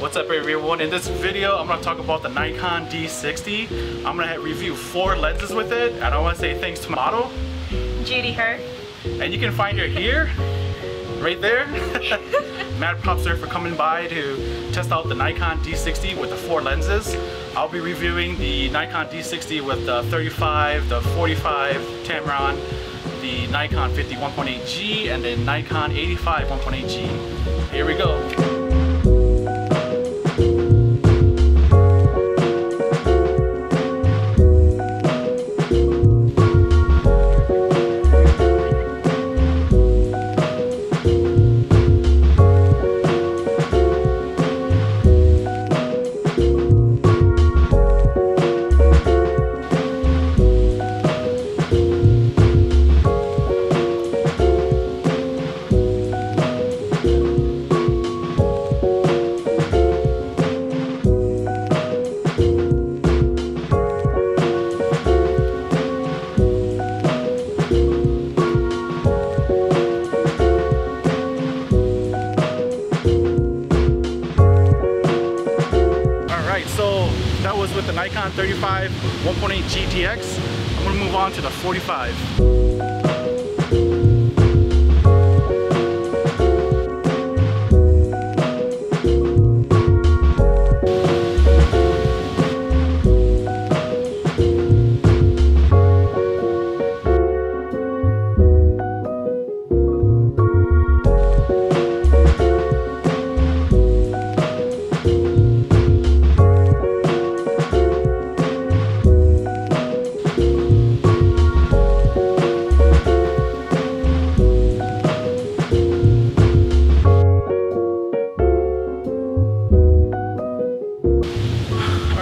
What's up everyone? In this video I'm going to talk about the Nikon D60. I'm going to review 4 lenses with it, and I want to say thanks to my model Judy Her, and you can find her here right there Mad Pupster, for coming by to test out the Nikon D60 with the 4 lenses. I'll be reviewing the Nikon D60 with the 35, the 45 Tamron, the Nikon 50 1.8G, and the Nikon 85 1.8G. Here we go. That was with the Nikon 35 1.8 GTX. I'm going to move on to the 45.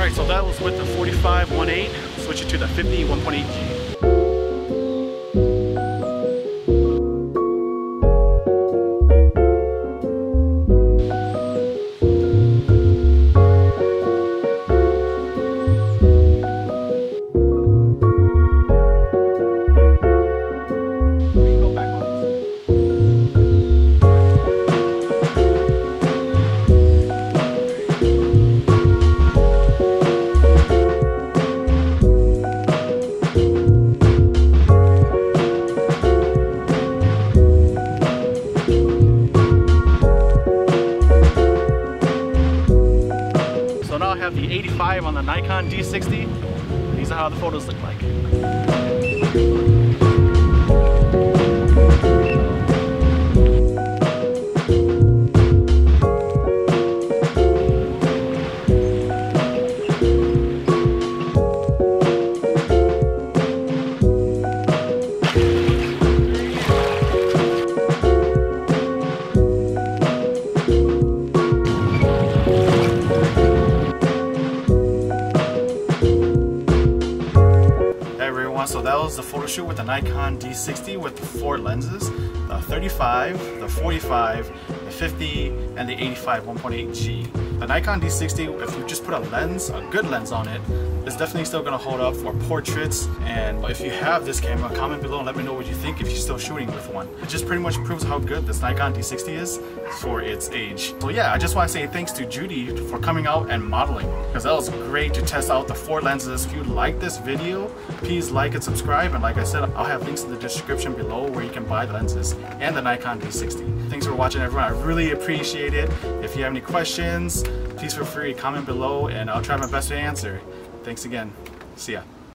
So that was with the 45 1.8, switch it to the 50 1.8G. The 85 on the Nikon D60. These are how the photos look like. So that was the photo shoot with the Nikon D60 with the 4 lenses, the 35, the 45, the 50, and the 85 1.8G. The Nikon D60, if you just put a lens, a good lens on it, it's definitely still going to hold up for portraits. And if you have this camera, comment below and let me know what you think if you're still shooting with one. It just pretty much proves how good this Nikon D60 is for its age. So yeah, I just want to say thanks to Judy for coming out and modeling, because that was great to test out the 4 lenses. If you like this video, please like and subscribe, and like I said, I'll have links in the description below where you can buy the lenses and the Nikon D60. Thanks for watching everyone, I really appreciate it. If you have any questions, please feel free to comment below and I'll try my best to answer. Thanks again. See ya.